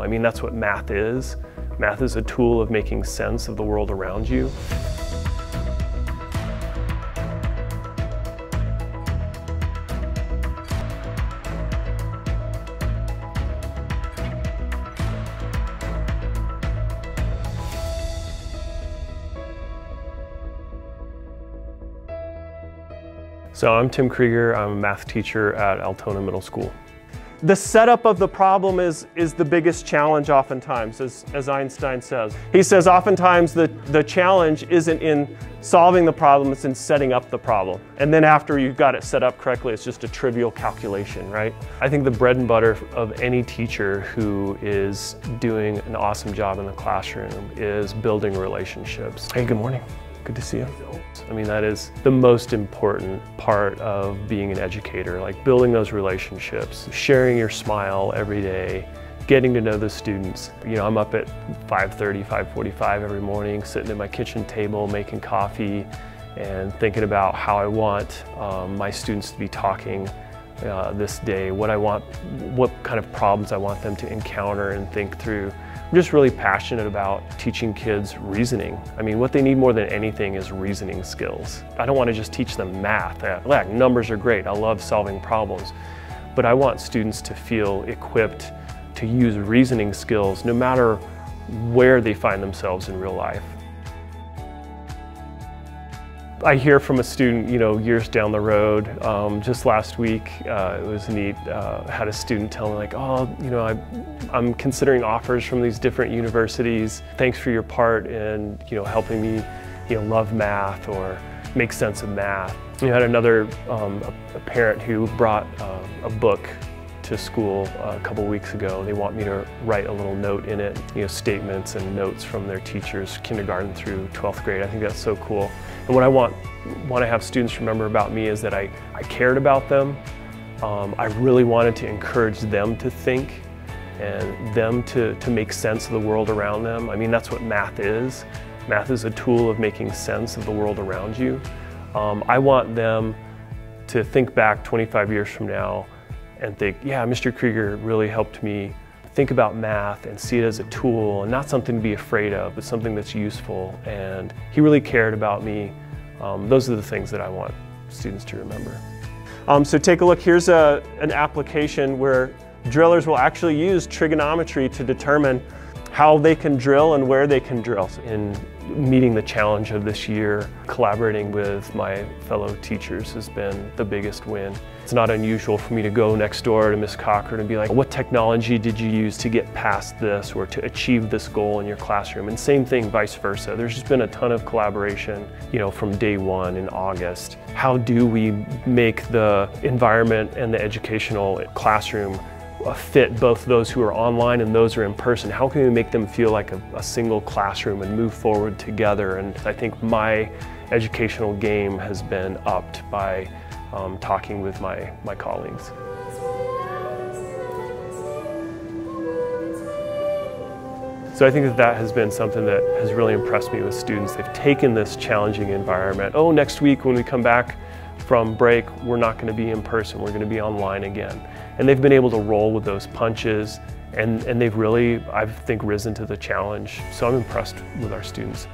I mean, that's what math is. Math is a tool of making sense of the world around you. So I'm Tim Criger, I'm a math teacher at Altona Middle School. The setup of the problem is the biggest challenge oftentimes, as Einstein says. He says oftentimes the challenge isn't in solving the problem, it's in setting up the problem. And then after you've got it set up correctly, it's just a trivial calculation, right? I think the bread and butter of any teacher who is doing an awesome job in the classroom is building relationships. Hey, good morning. Good to see you. I mean, that is the most important part of being an educator, like building those relationships, sharing your smile every day, getting to know the students. You know, I'm up at 5:30, 5:45 every morning, sitting at my kitchen table, making coffee and thinking about how I want my students to be talking this day, what kind of problems I want them to encounter and think through. I'm just really passionate about teaching kids reasoning. I mean, what they need more than anything is reasoning skills. I don't want to just teach them math. Like, numbers are great, I love solving problems, but I want students to feel equipped to use reasoning skills no matter where they find themselves in real life. I hear from a student, you know, years down the road. Just last week, it was neat, had a student tell me like, oh, you know, I'm considering offers from these different universities. Thanks for your part in, you know, helping me, you know, love math or make sense of math. You had another a parent who brought a book to school a couple weeks ago. They want me to write a little note in it, you know, statements and notes from their teachers, kindergarten through 12th grade. I think that's so cool. And what I want to have students remember about me is that I cared about them. I really wanted to encourage them to think and them to make sense of the world around them. I mean, that's what math is. Math is a tool of making sense of the world around you. I want them to think back 25 years from now and think, yeah, Mr. Criger really helped me think about math and see it as a tool and not something to be afraid of, but something that's useful. And he really cared about me. Those are the things that I want students to remember. So take a look, here's an application where drillers will actually use trigonometry to determine how they can drill and where they can drill. In meeting the challenge of this year, collaborating with my fellow teachers has been the biggest win. It's not unusual for me to go next door to Ms. Cochran and be like, what technology did you use to get past this or to achieve this goal in your classroom? And same thing, vice versa. There's just been a ton of collaboration, you know, from day one in August. How do we make the environment and the educational classroom fit both those who are online and those who are in person? How can we make them feel like a single classroom and move forward together? And I think my educational game has been upped by talking with my colleagues. So I think that has been something that has really impressed me with students. They've taken this challenging environment. Oh, next week when we come back from break, we're not going to be in person, we're going to be online again. And they've been able to roll with those punches and they've really, I think, risen to the challenge. So I'm impressed with our students.